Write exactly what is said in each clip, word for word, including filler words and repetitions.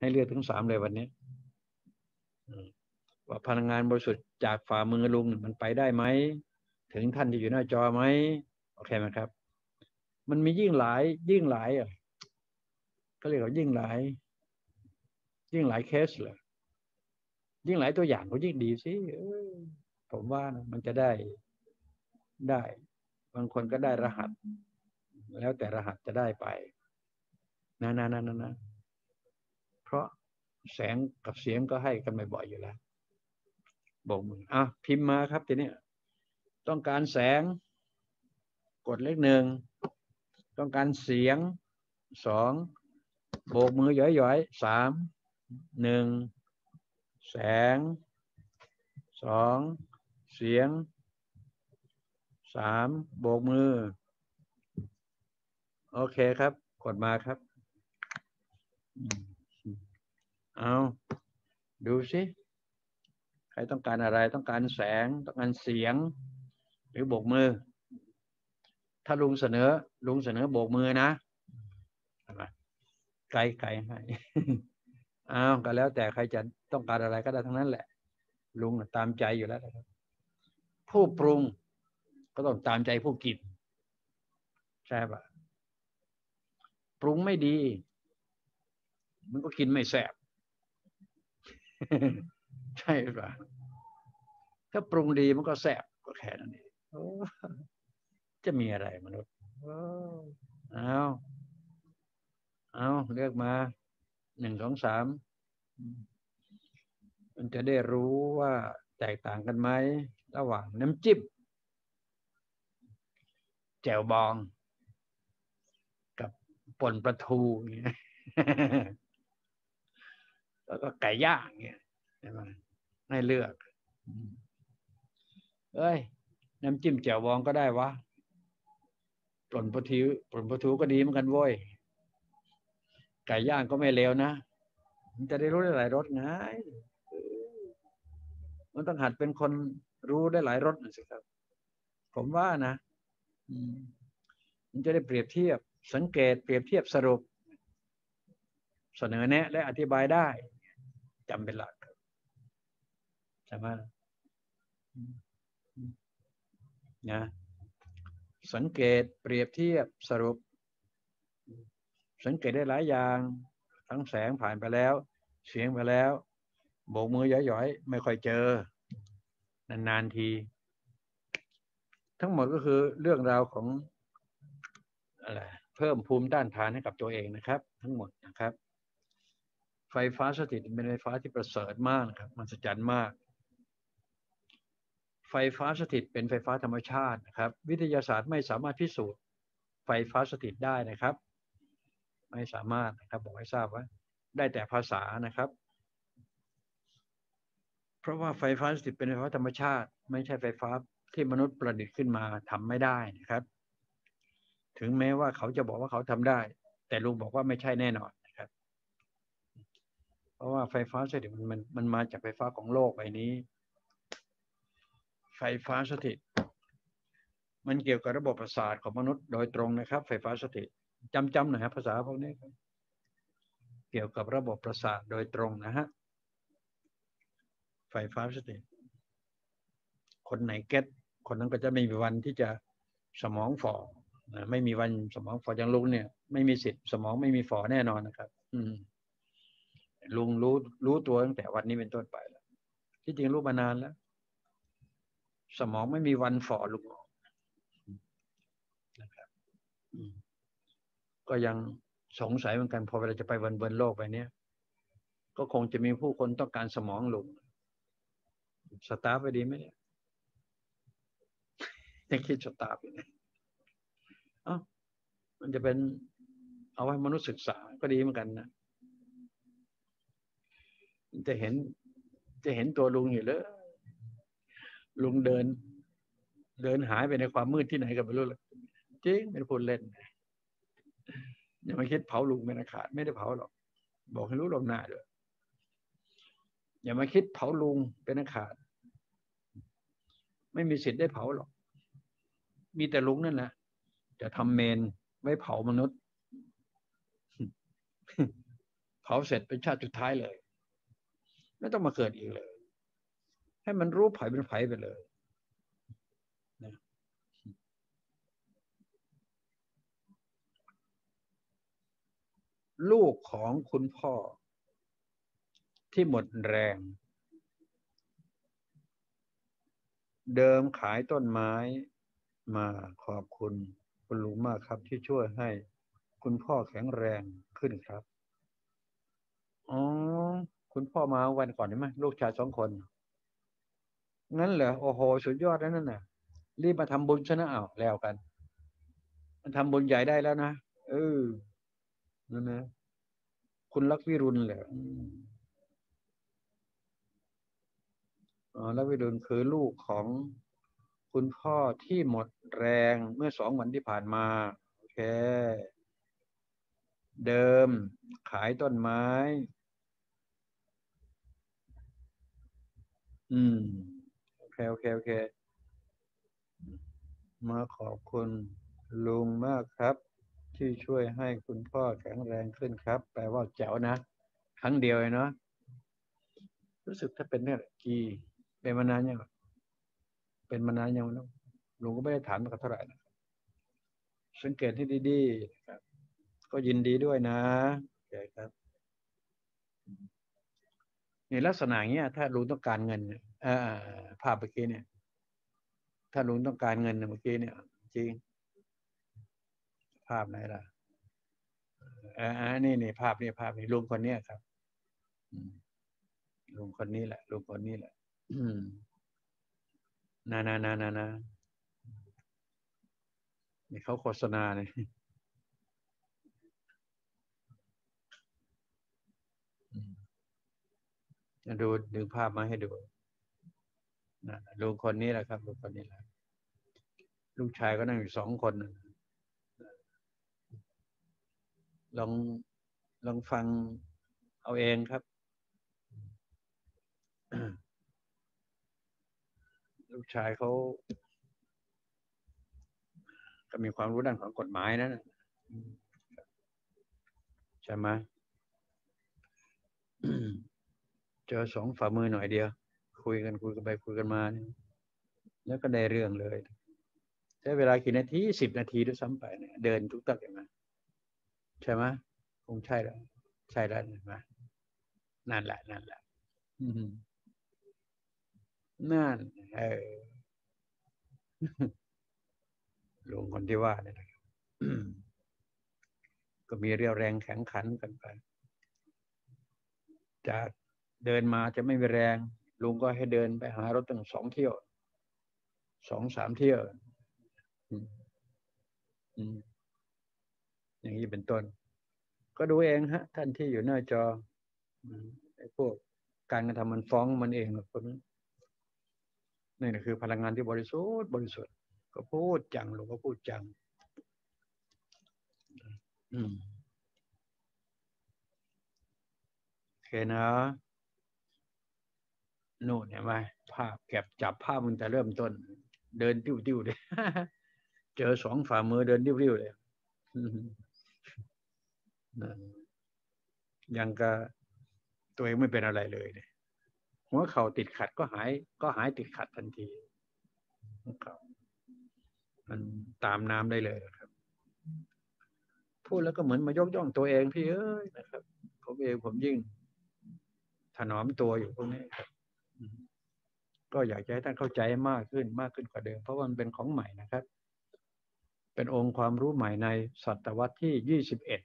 ให้เลือกทั้งสามเลยวันนี้ว่าพลังงานบริสุทธิ์จากฝ่ามือลุงมันไปได้ไหมถึงท่านที่อยู่หน้าจอไหมโอเคไหมครับมันมียิ่งหลายยิ่งหลายอ่ะก็เรียกว่ายิ่งหลายยิ่งหลายเคสเลยยิ่งหลายตัวอย่างก็ยิ่งดีสิผมว่ามันจะได้ได้บางคนก็ได้รหัสแล้วแต่รหัสจะได้ไปนะนะนะนะนะเพราะแสงกับเสียงก็ให้กันบ่อยๆอยู่แล้วบอกมืออ่ะพิมพ์มาครับทีนี้ต้องการแสงกดเลขหนึ่งต้องการเสียงสองโบกมือหย่อยๆสามหนึ่งแสงสองเสียงสามโบกมือโอเคครับกดมาครับเอาดูสิใครต้องการอะไรต้องการแสงต้องการเสียงหรือโบกมือถ้าลุงเสนอลุงเสนอโบกมือนะไกลไกลให้อ้าวก็แล้วแต่ใครจะต้องการอะไรก็ได้ทั้งนั้นแหละลุงตามใจอยู่แล้วนะครับผู้ปรุงก็ต้องตามใจผู้กินใช่ปะปรุงไม่ดีมันก็กินไม่แซ่บใช่ปะถ้าปรุงดีมันก็แซ่บก็แค่นั้นเองจะมีอะไรมนุษย์เอาเอาเลือกมาหนึ่งสองสามมันจะได้รู้ว่าแตกต่างกันไหมระหว่างน้ำจิ้มแจ่วบองกับป่นปลาทูเงี้ยแล้วก็ไก่ย่างเงี้ยใช่ไหมให้เลือกเอ้ยน้ำจิ้มแจ่วบองก็ได้วะป่นปลาทูป่นปลาทูก็ดีเหมือนกันโว้ยไก่ย่างก็ไม่เลวนะมันจะได้รู้ได้หลายรสไงมันต้องหัดเป็นคนรู้ได้หลายรสนะสิครับผมว่านะมันจะได้เปรียบเทียบสังเกตเปรียบเทียบสรุปเสนอแนะและอธิบายได้จำเป็นหลักใช่ไหมนะสังเกตเปรียบเทียบสรุปสังเกตได้หลายอย่างทั้งแสงผ่านไปแล้วเสียงไปแล้วโบกมือย้อยๆไม่ค่อยเจอนานๆทีทั้งหมดก็คือเรื่องราวของอะไรเพิ่มภูมิต้านทานให้กับตัวเองนะครับทั้งหมดนะครับไฟฟ้าสถิตเป็นไฟฟ้าที่ประเสริฐมากครับมหัศจรรย์มากไฟฟ้าสถิตเป็นไฟฟ้าธรรมชาตินะครับวิทยาศาสตร์ไม่สามารถพิสูจน์ไฟฟ้าสถิตได้นะครับไม่สามารถนะครับบอกให้ทราบว่าได้แต่ภาษานะครับเพราะว่าไฟฟ้าสถิตเป็นไฟฟ้าธรรมชาติไม่ใช่ไฟฟ้าที่มนุษย์ประดิษฐ์ขึ้นมาทำไม่ได้นะครับถึงแม้ว่าเขาจะบอกว่าเขาทำได้แต่ลุงบอกว่าไม่ใช่แน่นอนนะครับเพราะว่าไฟฟ้าสถิตมันมันมาจากไฟฟ้าของโลกใบนี้ไฟฟ้าสถิตมันเกี่ยวกับระบบประสาทของมนุษย์โดยตรงนะครับไฟฟ้าสถิตจำจำหน่อยฮะภาษาพวกนี้เกี่ยวกับระบบประสาทโดยตรงนะฮะไฟฟ้าสถิตคนไหนเก็ตคนนั้นก็จะไม่มีวันที่จะสมองฝ่อไม่มีวันสมองฝ่ออย่างลุงเนี่ยไม่มีสิทธิ์สมองไม่มีฝ่อแน่นอนนะครับอืมลุงรู้รู้ตัวตั้งแต่วันนี้เป็นต้นไปแล้วที่จริงรู้มานานแล้วสมองไม่มีวันฝ่อลุงนะครับก็ยังสงสัยเหมือนกันพอเวลาจะไปวันบนโลกไปเนี้ยก็คงจะมีผู้คนต้องการสมองลุงสตาร์ฟไปดีไหมเนี่ยยังคิดสตาร์ฟอยู่เนี่ยอ๋อมันจะเป็นเอาไว้มนุษย์ศึกษาก็ดีเหมือนกันนะจะเห็นจะเห็นตัวลุงอยู่เลยลุงเดินเดินหายไปในความมืดที่ไหนก็ไม่รู้เลยจริงเป็นคนเล่นอย่ามาคิดเผาลุงเป็นอาฆาตไม่ได้เผาหรอกบอกให้รู้ลมหน้าด้วยอย่ามาคิดเผาลุงเป็นอาฆาตไม่มีสิทธิ์ได้เผาหรอกมีแต่ลุงนั่นแหละจะทำเมนไว้เผามนุษย์เผ าเสร็จเป็นชาติสุดท้ายเลยไม่ต้องมาเกิดอีกเลยให้มันรู้ไผ่เป็นไผ่ไปเลยนะลูกของคุณพ่อที่หมดแรงเดิมขายต้นไม้มาขอบคุณคุณลุงมากครับที่ช่วยให้คุณพ่อแข็งแรงขึ้นครับอ๋อคุณพ่อมาวันก่อนใช่ไหมลูกชายสองคนงั้นเหรอโอ้โหสุดยอดแล้วนั่นน่ะรีบมาทำบุญชนะเอาแล้วกันมันทำบุญใหญ่ได้แล้วนะเออนั่นนะคุณลักษณ์วิรุณเหรออ๋อลักษณ์วิรุณคือลูกของคุณพ่อที่หมดแรงเมื่อสองวันที่ผ่านมาโอเคเดิมขายต้นไม้อืมโอเคโอเคโอเคมาขอบคุณลุงมากครับที่ช่วยให้คุณพ่อแข็งแรงขึ้นครับแปลว่าแจ๋วนะครั้งเดียวเลยเนาะรู้สึกถ้าเป็นเนี่ยกี่เป็นมานานยังเป็นมานานยังแล้วลุงก็ไม่ได้ถามมาเท่าไหร่นะสังเกตให้ดีๆครับก็ยินดีด้วยนะใช่ครับในลักษณะเนี้ยถ้าลุงต้องการเงินเอ่อภาพเมื่อกี้เนี่ยถ้าลุงต้องการเงินเมื่อกี้เนี่ยจริงภาพไหนล่ะอ่านี่นี่ภาพนี่ภาพนี่ลุงคนเนี้ยครับลุงคนนี้แหละลุงคนนี้แหละนานานานานานี่เขาโฆษณาเนี่ยดูดึงภาพมาให้ดูนะลุงคนนี้แหละครับลุงคนนี้แหละลูกชายก็นั่งอยู่สองคนลองลองฟังเอาเองครับ ลูกชายเขาก็มีความรู้ด้านของกฎหมายนะใช่ไหม เจอสองฝ่ามือหน่อยเดียวคุยกันคุยกันไปคุยกันมาเนี่ยแล้วก็ได้เรื่องเลยใช้เวลากี่นาทีสิบนาทีด้วยซ้ำไปเนี่ยเดินทุกตักอย่างนั้นใช่ไหมคงใช่แล้วใช่แล้วนะนั่นแหละนั่นแหละนั่นเออหลวงคนที่ว่าเนี่ย ก็มีเรี่ยวแรงแข็งขันกันไปจากเดินมาจะไม่มีแรงลุงก็ให้เดินไปหารถตั้งสองเที่ยวสองสามเที่ยวอย่างนี้เป็นต้นก็ดูเองฮะท่านที่อยู่หน้าจอไอ้พวกการกระทำมันฟ้องมันเองนะคนนี่คือพลังงานที่บริสุทธิ์บริสุทธิ์ก็พูดจังหลวงก็พูดจังอืมโอเคนะโน่นเห็นไหมภาพแก็บจับภาพมันแต่เริ่มต้นเดินติ้วติ้วเลยเจอสองฝ่ามือเดินติ้วติ้วเลยยังก็ตัวเองไม่เป็นอะไรเลยเนี่ยหัวเข่าติดขัดก็หายก็หายติดขัดทันทีหัวเข่ามันตามน้ำได้เลยครับพูดแล้วก็เหมือนมายกย่องตัวเองพี่เอ้ยนะครับผมเองผมยิ่งถนอมตัวอยู่พวกนี้ครับก็อยากจะให้ท่านเข้าใจมากขึ้นมากขึ้นกว่าเดิมเพราะมันเป็นของใหม่นะครับเป็นองค์ความรู้ใหม่ในศตวรรษที่ยี่สิบเอ็ด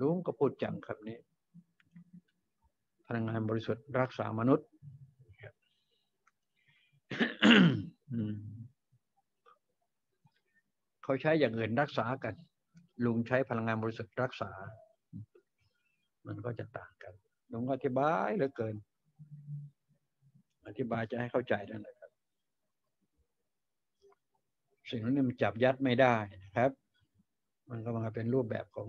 ลุงก็พูดจังครับนี้พลังงานบริสุทธิ์รักษามนุษย์ เขาใช้อย่างอื่นรักษากันลุงใช้พลังงานบริสุทธิ์รักษามันก็จะต่างกันลุงอธิบายเหลือเกินอธิบายจะให้เข้าใจได้เลยสิ่งนี้มันจับยัดไม่ได้นะครับมันก็มาเป็นรูปแบบของ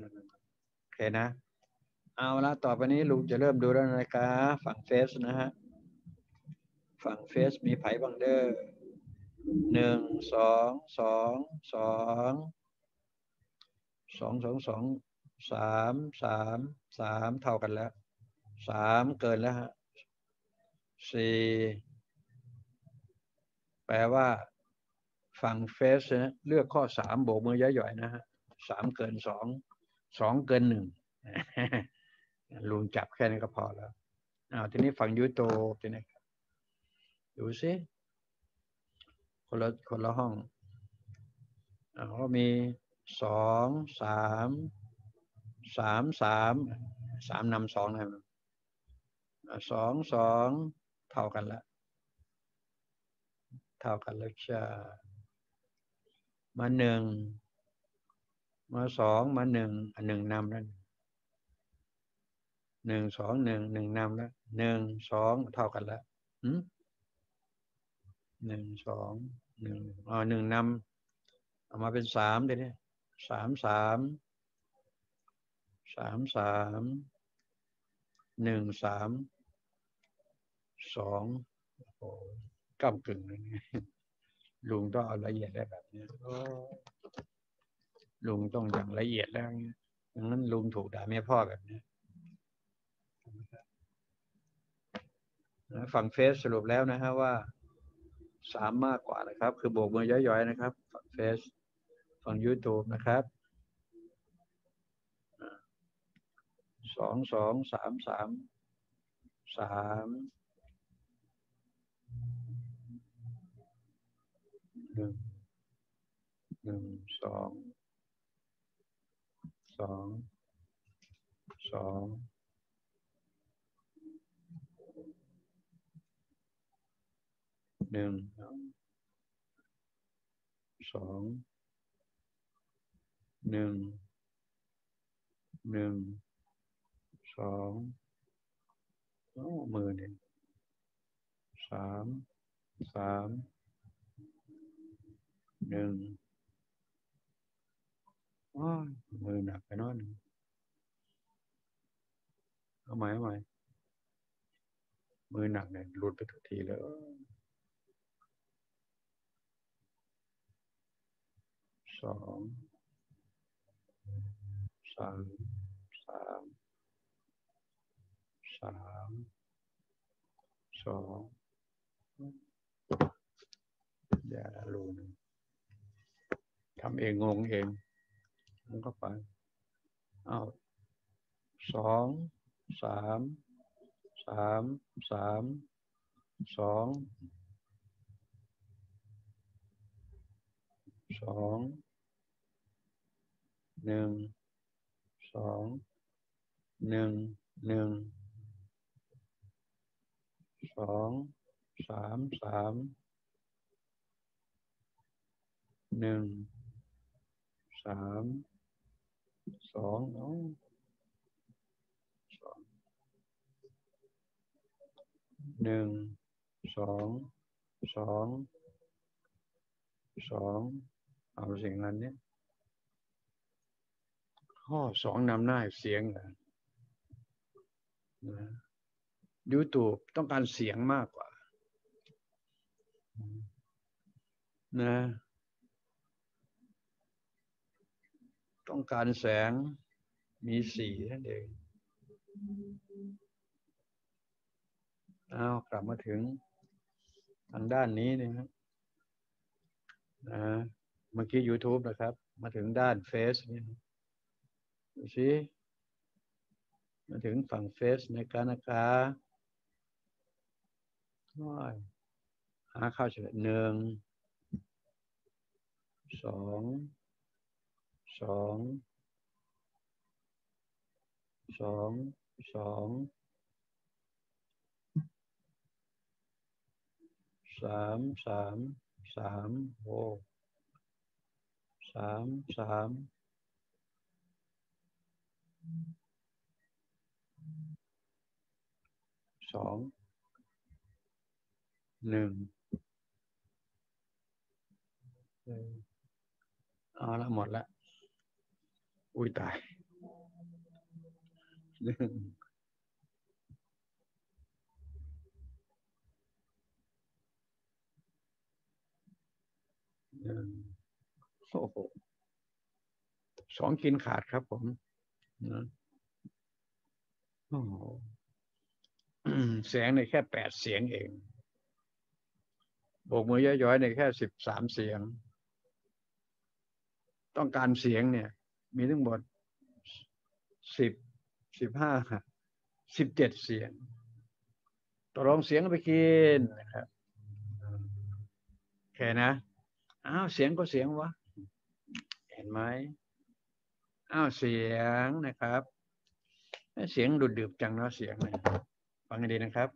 โอเคนะเอาละต่อไปนี้ลุงจะเริ่มดูแล้วนะครับฝั่งเฟซนะฮะฝั่งเฟซมีไผ่บังเดอร์หนึ่งสองสองสองสองสองสอง สามสามสามเท่ากันแล้วสามเกินแล้วฮะสี่แปลว่าฝั่งเฟสนะเลือกข้อสามโบกมือย้อยๆนะฮะสามเกินสองสองเกินหนึ่งลุงจับแค่นี้ก็พอแล้วอ้าวทีนี้ฝั่งยูโตทีนี้ดูสิคนละคนละห้องอ้าวก็มีสองสามสามสามสามนำสองนะสองสองเท่ากันละเท่ากันแล้วจะมาหนึ่งมาสองมาหนึ่งหนึ่งนำแล้วหนึ่งสองหนึ่งหนึ่งนำแล้วหนึ่งสองเท่ากันแล้วหนึ่งสองหนึ่งอ๋อหนึ่งนำเอามาเป็นสามเดี๋ยวนี้สามสามสามสามหนึ่งสามสองก้ามกึ่งเลยลุงต้องเอาละเอียดได้แบบนี้ลุงต้องอย่างละเอียดแล้วอย่างนั้นลุงถูกด่าแม่พ่อแบบนี้ฝั่งเฟสสรุปแล้วนะฮะว่าสามมากกว่านะครับคือโบกมือย้อยๆนะครับฝั่งเฟสฝั่งยูทูบนะครับสองสองสามสามสามหนึ่งหนึ่งสองสองสองหนึ่งสองหนึ่งหนึ่งสองมือหนึ่งสามสามหนึ่งมือหนักไปน้อยหนึ่งเอาใหม่เอาใหม่มือหนักเนี่ยหลุดไปทุกทีแล้วสองสามสามสามสองอย่าหลุดทำเองงงเองมันก็ไปอ้าวสองสามสามสามสองสองหนึ่งสองหนึ่งหนึ่งสองสามสามหนึ่งสามสองหนึ่งสองสองสองเอาสิ่งนั้นเนี่ยข้อสองนำหน้าเสียงนะยูทูบต้องการเสียงมากกว่านะต้องการแสงมีสีนั่นเองเอากลับมาถึงทางด้านนี้นะฮะเมื่อกี้ ยูทูบ นะครับมาถึงด้านเฟซนี่ดูสิมาถึงฝั่งเฟซในการนะคะน้อยหาเข้าเฉลยหนึ่งสองสองสองสองสามสามสามโอ้สามสามสองหนึ่งเอาละหมดละอุ้ยตายหนึ่งโอ้โหสองกินขาดครับผม นะโอ้โหเสียงในแค่แปดเสียงเองโบกมือย้อยๆในแค่สิบสามเสียงต้องการเสียงเนี่ยมีทั้งหมดสิบสิบห้าสิบเจ็ดเสียงต่อรองเสียงไปกินนะครับแค่นะอ้าวเสียงก็เสียงวะเห็นไหมอ้าวเสียงนะครับเสียงดุดดืบจังเนาะเสียงเนี่ยฟังให้ดีนะครับ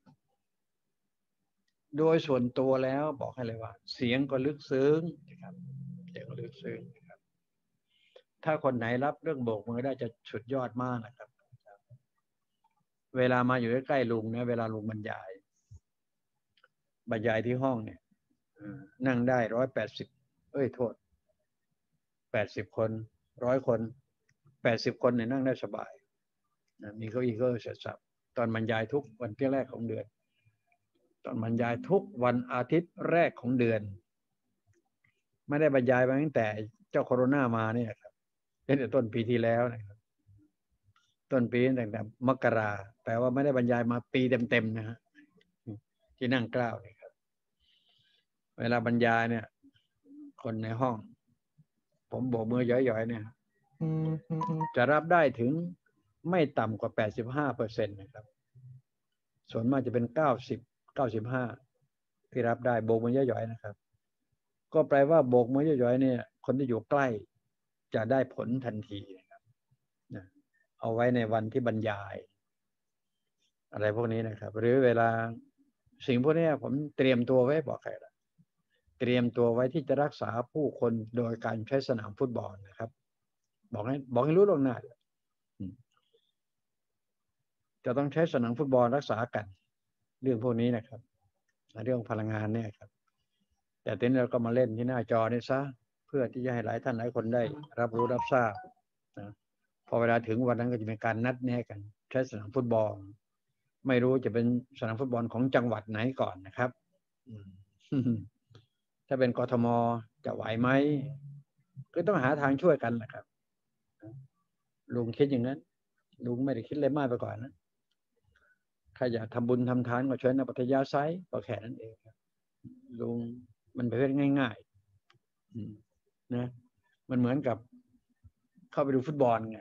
โดยส่วนตัวแล้วบอกให้เลยว่าเสียงก็ลึกซึ้งนะครับเสียงก็ลึกซึ้งนะครับถ้าคนไหนรับเรื่องโบกมือได้จะสุดยอดมากนะครับเวลามาอยู่ใกล้ลุงเนี่ยเวลาลุงบรรยายบรรยายที่ห้องเนี่ยนั่งได้ร้อยแปดสิบเอ้ยโทษแปดสิบคนร้อยคนแปดสิบคนเนี่ยนั่งได้สบายมีเก้าอี้ก็เสร็จสับตอนบรรยายทุกวันที่แรกของเดือนตอนบรรยายทุกวันอาทิตย์แรกของเดือนไม่ได้บรรยายมาตั้งแต่เจ้าโควิดมาเนี่ยครับตั้งแต่ต้นปีที่แล้วนะครับต้นปีตั้งแต่มกราแปลว่าไม่ได้บรรยายมาปีเต็มๆนะฮะที่นั่งกล้าวนี่ครับเวลาบรรยายเนี่ยคนในห้องผมโบกมือหย่อยๆเนี่ยจะรับได้ถึงไม่ต่ำกว่า แปดสิบห้าเปอร์เซ็นต์ นะครับส่วนมากจะเป็น เก้าสิบ เก้าสิบห้าที่รับได้โบกมือหย่อยๆนะครับก็แปลว่าโบกมือหย่อยๆเนี่ยคนที่อยู่ใกล้จะได้ผลทันทีนะครับเอาไว้ในวันที่บรรยายอะไรพวกนี้นะครับหรือเวลาสิ่งพวกนี้ผมเตรียมตัวไว้บอกใครละเตรียมตัวไว้ที่จะรักษาผู้คนโดยการใช้สนามฟุตบอลนะครับบอกให้บอกให้รู้ล่วงหน้าจะต้องใช้สนามฟุตบอลรักษากันเรื่องพวกนี้นะครับเรื่องพลังงานเนี่ยครับแต่ทีนี้เราก็มาเล่นที่หน้าจอนี่ซะเพื่อที่จะให้หลายท่านหลายคนได้รับรู้รับทราบนะพอเวลาถึงวันนั้นก็จะมีการนัดแน่กันใช้สนามฟุตบอลไม่รู้จะเป็นสนามฟุตบอลของจังหวัดไหนก่อนนะครับถ้าเป็นกทม.จะไหวไหมก็ต้องหาทางช่วยกันแหละครับลุงคิดอย่างนั้นลุงไม่ได้คิดอะไรมากไปก่อนนะถ้าอยากทำบุญทำทานก็ช่วยในปัจจัยไซส์ก็แค่นั้นเองครับลุงมันเป็นเรื่องง่ายๆนะมันเหมือนกับเข้าไปดูฟุตบอลไง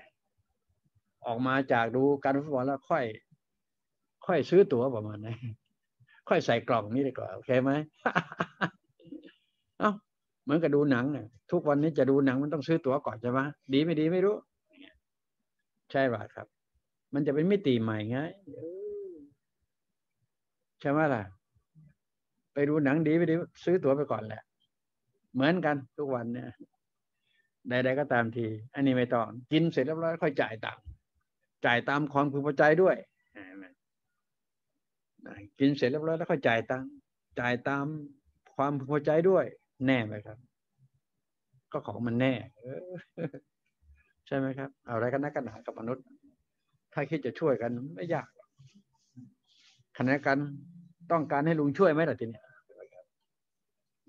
ออกมาจากดูการฟุตบอลแล้วค่อยค่อยซื้อตั๋วประมาณนั้นค่อยใส่กล่องนี้ดีกว่าโอเคไหม เอ้าเหมือนกับดูหนังเนี่ยทุกวันนี้จะดูหนังมันต้องซื้อตั๋วก่อนใช่ไหมดีไม่ดีไม่รู้ใช่ป่ะครับมันจะเป็นมิติใหม่ไงใช่ไหมล่ะไปดูหนังดีไปดีซื้อตั๋วไปก่อนแหละเหมือนกันทุกวันเนี่ยใดๆก็ตามทีอันนี้ไม่ต้องกินเสร็จแล้วค่อยจ่ายตังค์จ่ายตามความพึงพอใจด้วยกินเสร็จแล้วแล้วค่อยจ่ายตังค์จ่ายตามความพึงพอใจด้วยแน่ไหมครับก็ของมันแน่ใช่ไหมครับเอาอะไรกันนักกันหนากับมนุษย์ถ้าคิดจะช่วยกันไม่ยากขณะกันต้องการให้ลุงช่วยไหมล่ะทีนี้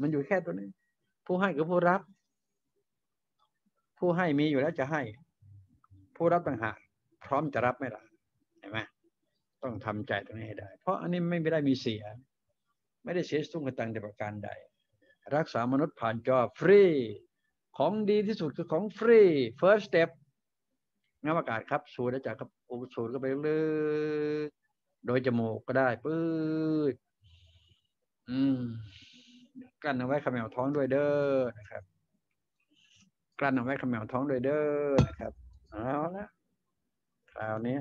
มันอยู่แค่ตัวนี้ผู้ให้กับผู้รับผู้ให้มีอยู่แล้วจะให้ผู้รับต่างหากพร้อมจะรับไหมล่ะเห็นไหมต้องทำใจตรงนี้ให้ได้เพราะอันนี้ไม่ได้มีเสียไม่ได้เสียสุ่งกระตังแต่ประการใดรักษามนุษย์ผ่านจอฟรีของดีที่สุดคือของฟรี first step น้ำอากาศครับสูดได้จากครับสูดก็ไปเรื่อยโดยจมูกก็ได้ปื๊ดกั้นเอาไว้ขมวดท้องด้วยเด้อนะครับกั้นเอาไว้ขมวดท้องด้วยเด้อนะครับเอาละคราวนี้